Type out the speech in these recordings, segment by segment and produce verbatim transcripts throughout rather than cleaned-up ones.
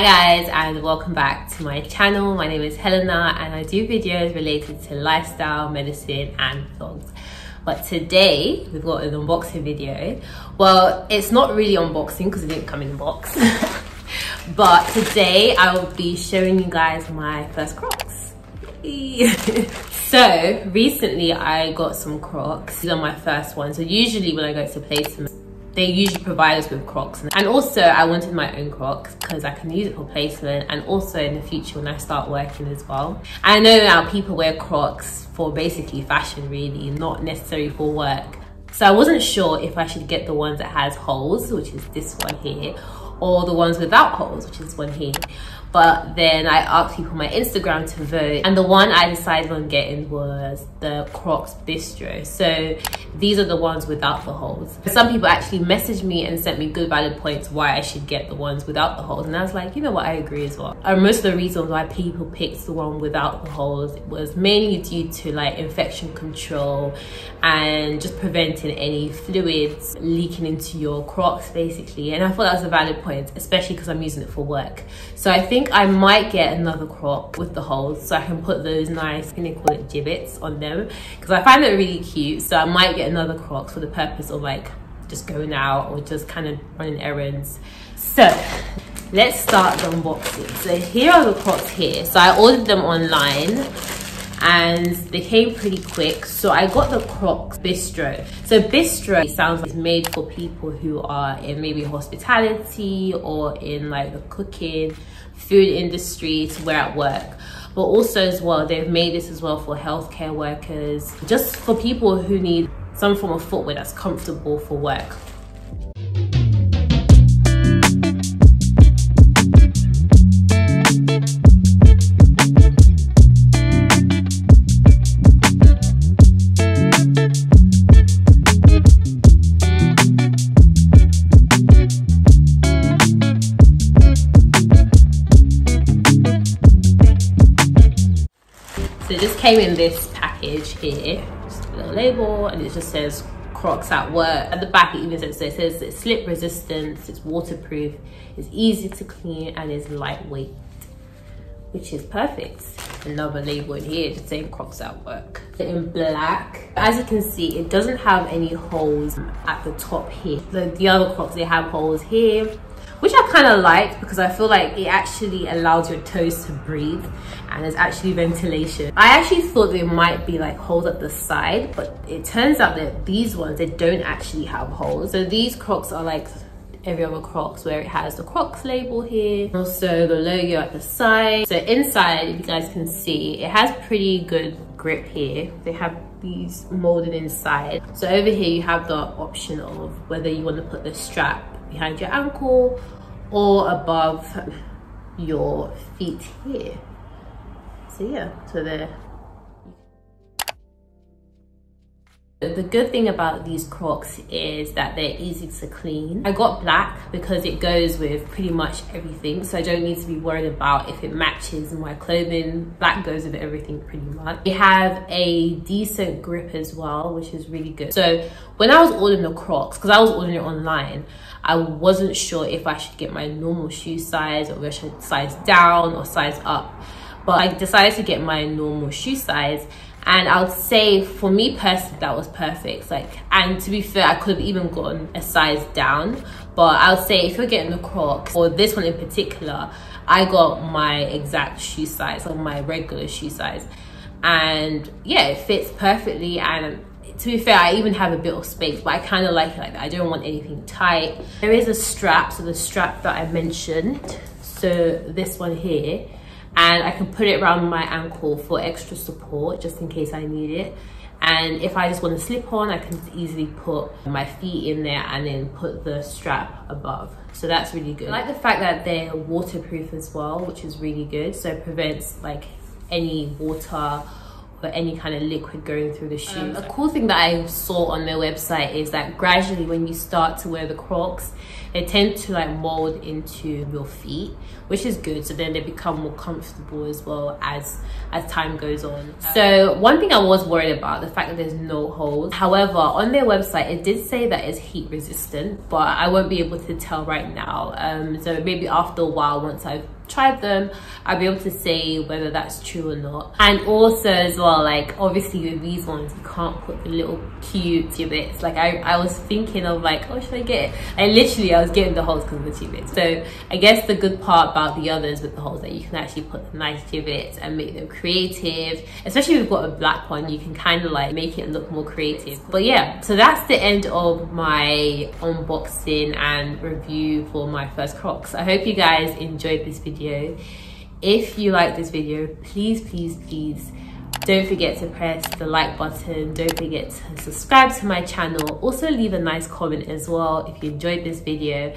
Hi guys, and welcome back to my channel. My name is Helena and I do videos related to lifestyle, medicine and vlogs. But today we've got an unboxing video. Well, it's not really unboxing because it didn't come in a box. But today I will be showing you guys my first Crocs. So recently I got some Crocs. These are my first ones. So usually when I go to placement, they usually provide us with Crocs, and also I wanted my own Crocs because I can use it for placement and also in the future when I start working as well. I know now people wear Crocs for basically fashion, really, not necessarily for work. So I wasn't sure if I should get the ones that has holes, which is this one here, or the ones without holes, which is one here. But then I asked people on my Instagram to vote, and the one I decided on getting was the Crocs Bistro. So these are the ones without the holes. Some people actually messaged me and sent me good valid points why I should get the ones without the holes, and I was like, you know what, I agree as well. And most of the reasons why people picked the one without the holes was mainly due to like infection control and just preventing any fluids leaking into your Crocs basically, and I thought that was a valid point, especially because I'm using it for work. So I think I think I might get another Croc with the holes so I can put those nice, can they call it Jibbitz on them, because I find it really cute. So I might get another Croc for the purpose of like just going out or just kind of running errands. So let's start the unboxing. So here are the Crocs here. So I ordered them online and they came pretty quick. So I got the Crocs Bistro. So Bistro, it sounds like it's made for people who are in maybe hospitality or in like the cooking, food industry, to wear at work. But also as well, they've made this as well for healthcare workers, just for people who need some form of footwear that's comfortable for work. It just came in this package here, just a little label, and it just says Crocs at work. At the back it even says, so it says it's slip resistance, it's waterproof, it's easy to clean and it's lightweight, which is perfect. Another label in here just saying Crocs at work. In black, as you can see, it doesn't have any holes at the top here. The, the other Crocs, they have holes here, which I kind of like because I feel like it actually allows your toes to breathe and there's actually ventilation. I actually thought there might be like holes at the side, but it turns out that these ones, they don't actually have holes. So these Crocs are like every other Crocs where it has the Crocs label here, also the logo at the side. So inside, if you guys can see, it has pretty good grip here. They have these molded inside. So over here you have the option of whether you want to put the strap behind your ankle or above your feet here. So yeah, so there. The good thing about these Crocs is that they're easy to clean. I got black because it goes with pretty much everything, so I don't need to be worried about if it matches my clothing. Black goes with everything pretty much. They have a decent grip as well, which is really good. So when I was ordering the Crocs, because I was ordering it online, I wasn't sure if I should get my normal shoe size or size down or size up, but I decided to get my normal shoe size. And I would say for me personally, that was perfect. Like, and to be fair, I could have even gotten a size down, but I would say if you're getting the Crocs, or this one in particular, I got my exact shoe size, or my regular shoe size. And yeah, it fits perfectly. And to be fair, I even have a bit of space, but I kind of like it like that. I don't want anything tight. There is a strap, so the strap that I mentioned, so this one here, and I can put it around my ankle for extra support just in case I need it. And if I just want to slip on, I can easily put my feet in there and then put the strap above. So that's really good. I like the fact that they're waterproof as well, which is really good. So it prevents like any water or any kind of liquid going through the shoe. Um, a cool thing that I saw on their website is that gradually when you start to wear the Crocs, they tend to like mold into your feet, which is good. So then they become more comfortable as well as as time goes on. So one thing I was worried about, the fact that there's no holes. However, on their website it did say that it's heat resistant, but I won't be able to tell right now. Um so maybe after a while, once I've tried them, I'll be able to say whether that's true or not. And also as well, like obviously with these ones you can't put the little cute Jibbitz. Like I, I was thinking of like, oh, should I get it? And literally I was getting the holes because of the Jibbitz. So I guess the good part about the others with the holes that you can actually put the nice Jibbitz and make them creative. Especially if you've got a black one, you can kind of like make it look more creative. But yeah, so that's the end of my unboxing and review for my first Crocs. I hope you guys enjoyed this video. If you like this video, please please please don't forget to press the like button. Don't forget to subscribe to my channel. Also leave a nice comment as well if you enjoyed this video,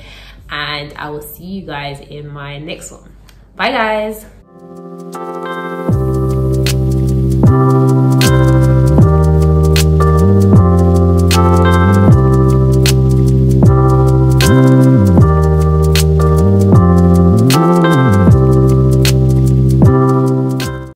and I will see you guys in my next one. Bye guys.